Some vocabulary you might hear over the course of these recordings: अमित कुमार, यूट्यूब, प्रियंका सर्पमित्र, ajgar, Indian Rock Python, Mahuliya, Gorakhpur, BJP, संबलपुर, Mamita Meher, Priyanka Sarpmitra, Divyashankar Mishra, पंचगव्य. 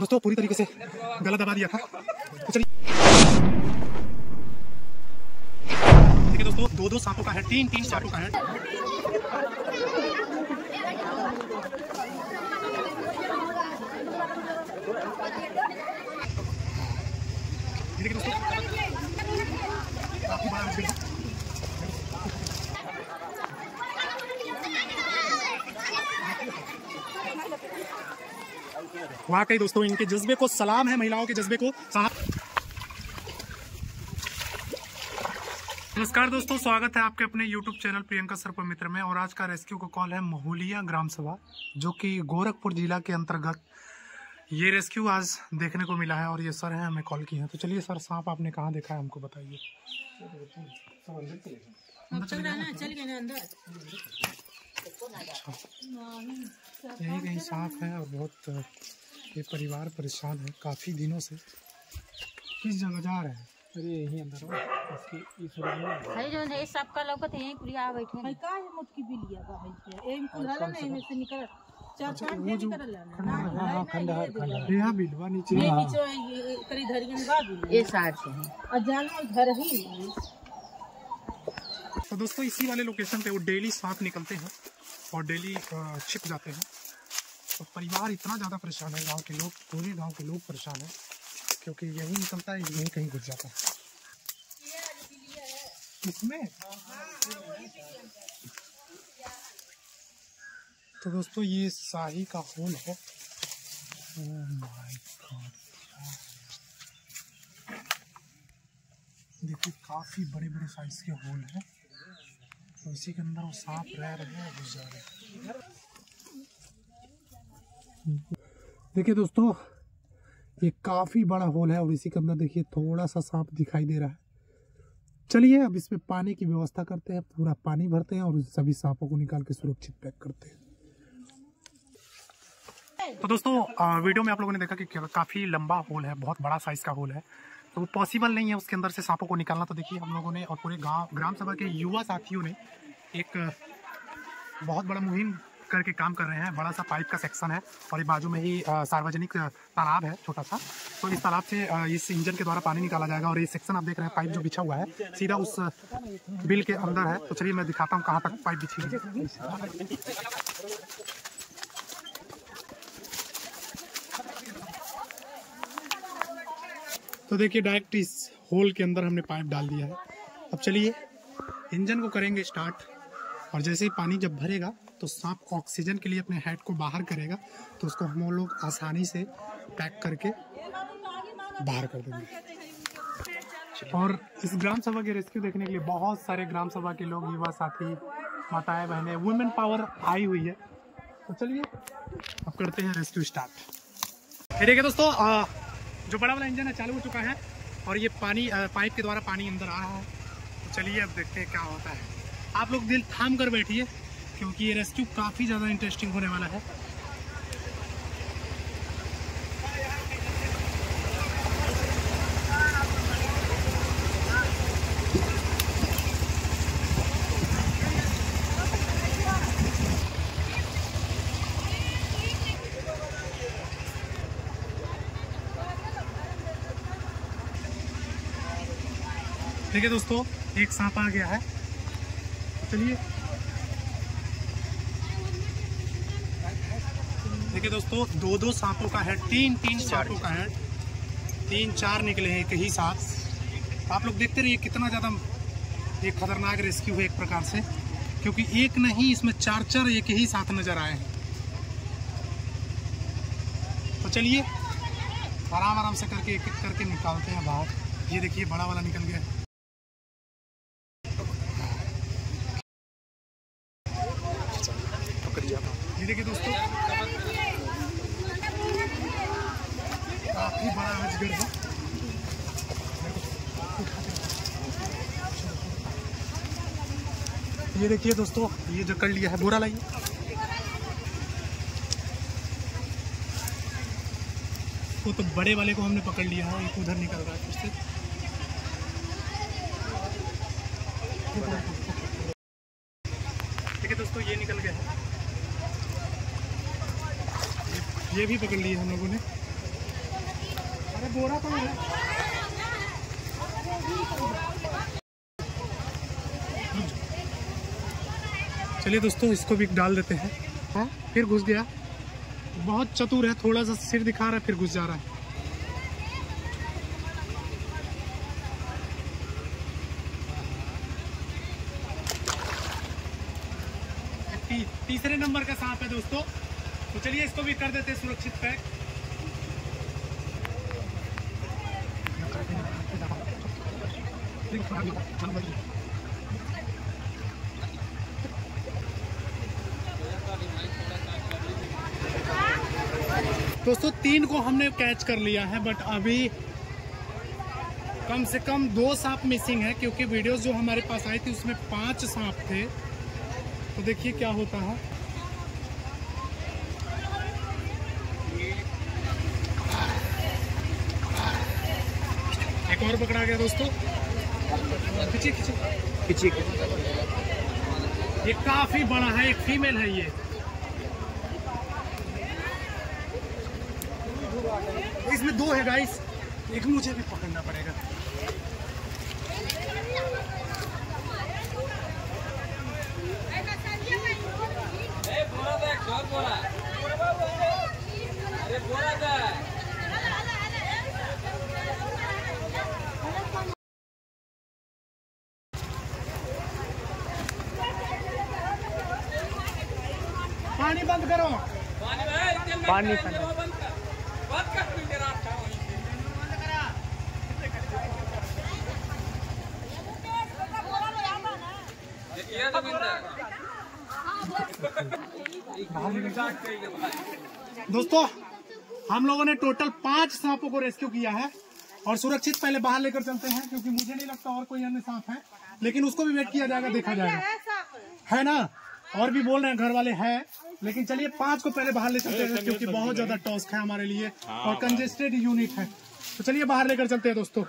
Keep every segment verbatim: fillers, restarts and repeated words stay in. दोस्तों पूरी तरीके से गला दबा दिया था। तो चलिए देखिए दोस्तों, दो दो सांपों का है, तीन तीन सांपों का है। देखिए दोस्तों काफी बड़ा मछली है। वाकई दोस्तों इनके जज्बे को सलाम है, महिलाओं के जज्बे को। नमस्कार दोस्तों, स्वागत है आपके अपने यूट्यूब चैनल प्रियंका सर्पमित्र में। और आज का रेस्क्यू का कॉल है महुलिया ग्राम सभा, जो कि गोरखपुर जिला के अंतर्गत ये रेस्क्यू आज देखने को मिला है। और ये सर हैं, हमें कॉल किए हैं। तो चलिए सर, सांप आपने कहाँ देखा है हमको बताइए। यही कहीं सांप है और बहुत ये परिवार परेशान है काफ़ी दिनों से। किस जगह जा रहे हैं? अरे यही अंदर है, सबका लौकत है। तो दोस्तों इसी वाले लोकेशन पे वो डेली सांप निकलते हैं और डेली छिप जाते हैं। तो परिवार इतना ज़्यादा परेशान है, गांव के लोग, पूरे गांव के लोग परेशान हैं, क्योंकि यही निकलता है, यही कहीं घुस जाता है इसमें। तो दोस्तों ये शाही का होल है। ओह माय गॉड, देखिए काफ़ी बड़े बड़े साइज के होल हैं। तो इसी के अंदर वो सांप रह रहे हैं, घुस जा रहे हैं। देखिए दोस्तों ये काफ़ी बड़ा होल है और इसी के अंदर देखिए थोड़ा सा सांप दिखाई दे रहा है। चलिए अब इसमें पानी की व्यवस्था करते हैं, पूरा पानी भरते हैं और सभी सांपों को निकाल के सुरक्षित पैक करते हैं। तो दोस्तों वीडियो में आप लोगों ने देखा कि काफ़ी लंबा होल है, बहुत बड़ा साइज का होल है। तो वो पॉसिबल नहीं है उसके अंदर से सांपों को निकालना। तो देखिए हम लोगों ने और पूरे गांव ग्राम सभा के युवा साथियों ने एक बहुत बड़ा मुहिम करके काम कर रहे हैं। बड़ा सा पाइप का सेक्शन है और ये बाजू में ही सार्वजनिक तालाब है छोटा सा। तो इस तालाब से इस इंजन के द्वारा पानी निकाला जाएगा। और ये सेक्शन आप देख रहे हैं, पाइप जो बिछा हुआ है सीधा उस बिल के अंदर है। तो चलिए मैं दिखाता हूँ कहाँ तक पाइप बिछी है। तो देखिए डायरेक्ट इस होल के अंदर हमने पाइप डाल दिया है। अब चलिए इंजन को करेंगे स्टार्ट और जैसे ही पानी जब भरेगा तो सांप ऑक्सीजन के लिए अपने हेड को बाहर करेगा। तो उसको हम लोग आसानी से पैक करके बाहर कर देंगे। और इस ग्राम सभा के रेस्क्यू देखने के लिए बहुत सारे ग्राम सभा के लोग, युवा साथी, माताएं, बहनें, वुमेन पावर आई हुई है। तो चलिए अब करते हैं रेस्क्यू स्टार्ट। ठीक है दोस्तों, आ, जो बड़ा वाला इंजन है चालू हो चुका है और ये पानी पाइप के द्वारा पानी अंदर आ रहा है। तो चलिए अब देखते हैं क्या होता है। आप लोग दिल थाम कर बैठिए क्योंकि ये रेस्क्यू काफ़ी ज़्यादा इंटरेस्टिंग होने वाला है। देखिए दोस्तों एक सांप आ गया है। चलिए देखिए दोस्तों, दो दो सांपों का है, तीन तीन सांपों का है, तीन चार निकले हैं एक ही साथ। आप लोग देखते रहिए कितना ज़्यादा एक खतरनाक रेस्क्यू है एक प्रकार से, क्योंकि एक नहीं इसमें चार चार एक ही साथ नजर आए हैं। तो चलिए आराम आराम से करके एक एक करके निकालते हैं बाहर। ये देखिए बड़ा वाला निकल गया है। ये देखिए दोस्तों काफी बड़ा अजगर है। ये देखिए दोस्तों, ये जो कर लिया है बोरा लाइए। वो तो बड़े वाले को हमने पकड़ लिया है, एक उधर निकल रहा है फिर से। देखिए दोस्तों ये निकल गया है, ये भी पकड़ लिए हम लोगों ने। गोरा पर है। चलिए दोस्तों इसको भी डाल देते हैं। हाँ फिर घुस गया, बहुत चतुर है, थोड़ा सा सिर दिखा रहा है फिर घुस जा रहा है। ती, तीसरे नंबर का सांप है दोस्तों, तो चलिए इसको भी कर देते हैं सुरक्षित पैक। दोस्तों तीन को हमने कैच कर लिया है, बट अभी कम से कम दो सांप मिसिंग है, क्योंकि वीडियोस जो हमारे पास आई थी उसमें पांच सांप थे। तो देखिए क्या होता है। एक और पकड़ा गया दोस्तों, खिंचिए खिंचिए। ये काफी बड़ा है, एक फीमेल है ये। इसमें दो है गाइस, एक मुझे भी पकड़ना पड़ेगा। पानी बंद करो, पानी बंद दोस्तों। हम लोगों ने टोटल पांच सांपों को रेस्क्यू किया है और सुरक्षित पहले बाहर लेकर चलते हैं, क्योंकि मुझे नहीं लगता और कोई अन्य सांप है, लेकिन उसको भी वेट किया जाएगा, देखा जाएगा, है ना। और भी बोल रहे हैं घर वाले हैं, लेकिन चलिए पांच को पहले बाहर ले चलते हैं, क्योंकि बहुत ज्यादा टॉस्क है हमारे लिए और कंजेस्टेड यूनिट है। तो चलिए बाहर लेकर चलते हैं दोस्तों।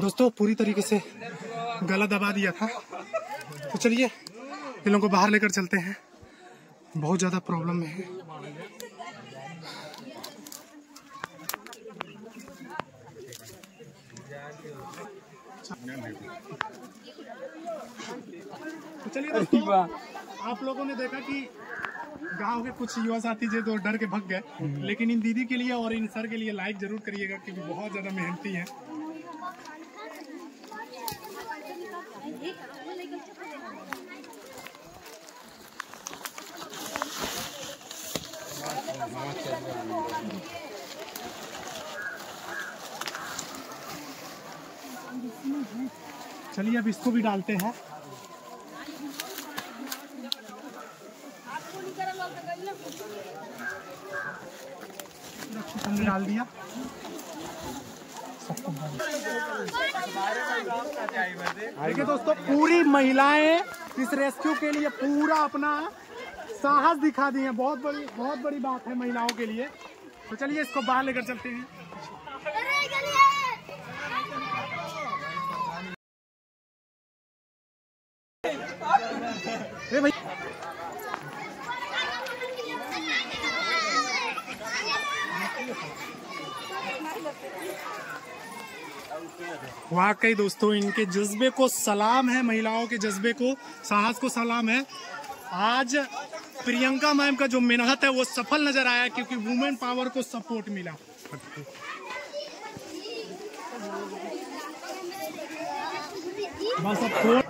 दोस्तों पूरी तरीके से गला दबा दिया था, तो चलिए इन लोगों को बाहर लेकर चलते हैं, बहुत ज्यादा प्रॉब्लम में है। तो चलिए दोस्तों, आप लोगों ने देखा कि गांव के कुछ युवा साथी जो तो डर के भग गए, लेकिन इन दीदी के लिए और इन सर के लिए लाइक जरूर करिएगा, क्योंकि बहुत ज्यादा मेहनती है। चलिए अब इसको भी डालते हैं। हमने डाल दिया, देखिए दोस्तों पूरी महिलाएं इस रेस्क्यू के लिए पूरा अपना साहस दिखा दी है। बहुत बड़ी बहुत बड़ी बात है महिलाओं के लिए। तो चलिए इसको बाहर लेकर चलते हैं। अरे भाई वाकई दोस्तों इनके जज्बे को सलाम है, महिलाओं के जज्बे को, साहस को सलाम है। आज प्रियंका मैम का जो मेहनत है वो सफल नजर आया, क्योंकि वुमेन पावर को सपोर्ट मिला। बस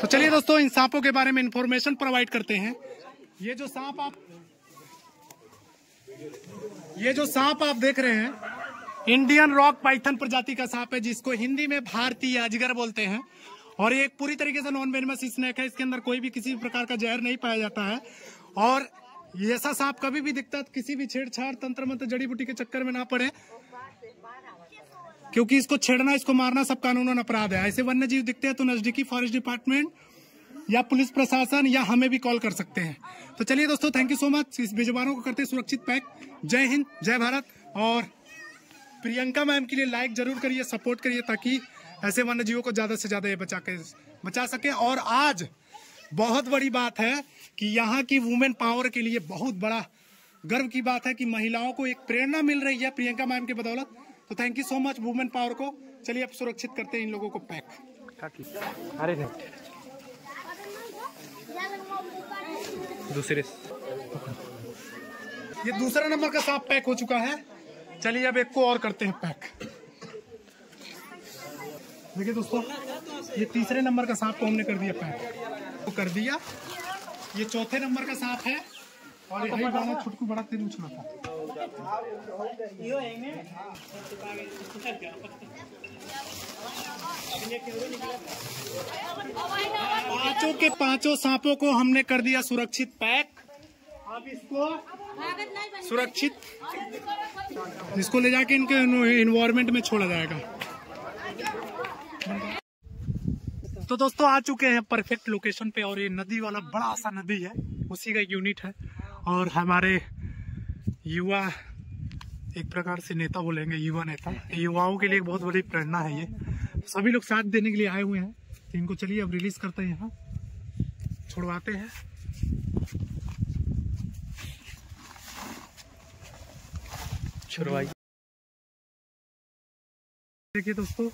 तो चलिए दोस्तों, इन सांपों के बारे में इंफॉर्मेशन प्रोवाइड करते हैं। ये जो सांप आप ये जो सांप आप देख रहे हैं, इंडियन रॉक पाइथन प्रजाति का सांप है, जिसको हिंदी में भारतीय अजगर बोलते हैं। और ये एक पूरी तरीके से नॉन वेनमस स्नेक है। इसके अंदर कोई भी किसी प्रकार का जहर नहीं पाया जाता है। और ऐसा सांप कभी भी दिखता है किसी भी छेड़छाड़ तंत्र मंत्र जड़ी बूटी के चक्कर में ना पड़े, क्योंकि इसको छेड़ना, इसको मारना सब कानूनन अपराध है। ऐसे वन्य जीव दिखते हैं तो नजदीकी फॉरेस्ट डिपार्टमेंट या पुलिस प्रशासन या हमें भी कॉल कर सकते हैं। तो चलिए दोस्तों, थैंक यू सो मच। इस बेजुबानों को करते हैं सुरक्षित पैक। जय हिंद, जय भारत। और प्रियंका मैम के लिए लाइक जरूर करिए, सपोर्ट करिए, ताकि ऐसे वन्य जीवों को ज्यादा से ज्यादा ये बचा के बचा सके। और आज बहुत बड़ी बात है कि यहाँ की वुमेन पावर के लिए बहुत बड़ा गर्व की बात है कि महिलाओं को एक प्रेरणा मिल रही है प्रियंका मैम के बदौलत। तो thank you so much women power को। चलिए अब सुरक्षित करते हैं इन लोगों को पैक। अरे दूसरे ये दूसरा नंबर का सांप पैक हो चुका है। चलिए अब एक को और करते हैं पैक। देखिए दोस्तों, ये तीसरे नंबर का सांप को हमने कर दिया पैक, तो कर दिया। ये चौथे नंबर का सांप है और यही गाना छुटकू बड़ा तेज उछला था। पांचों के पांचों सांपों को हमने कर दिया सुरक्षित पैक। अब इसको सुरक्षित इसको ले जाके इनके एनवायरनमेंट में छोड़ा जाएगा। तो दोस्तों, आ चुके हैं परफेक्ट लोकेशन पे। और ये नदी वाला बड़ा सा नदी है, उसी का यूनिट है। और हमारे युवा, एक प्रकार से नेता बोलेंगे, युवा नेता, युवाओं के लिए बहुत बड़ी प्रेरणा है ये। सभी लोग साथ देने के लिए आए हुए हैं। इनको चलिए अब रिलीज करते हैं, यहाँ छोड़वाते हैं। छोड़वाई देखिए दोस्तों,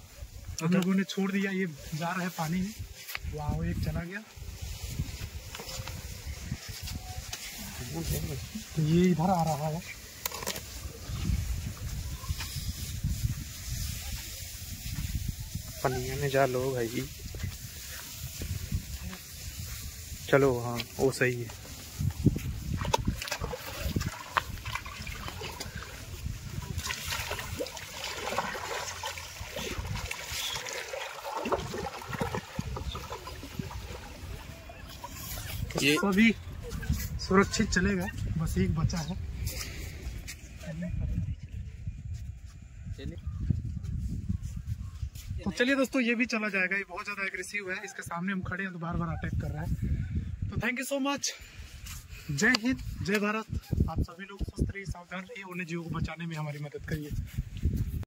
हम लोगों ने छोड़ दिया। ये जा रहा है पानी में। वाह, एक चला गया। तो ये इधर आ रहा है। पनिया में जा लो भाई, चलो। हाँ, वो सही है। ये सभी सुरक्षित चलेगा, बस एक बचा है। तो चलिए दोस्तों, ये भी चला जाएगा। ये बहुत ज्यादा एग्रेसिव है, इसके सामने हम खड़े हैं तो बार बार अटैक कर रहा है। तो थैंक यू सो मच। जय हिंद, जय भारत। आप सभी लोग स्वस्थ रहिए, सावधान रहिए, उन्हें जीवों को बचाने में हमारी मदद करिए।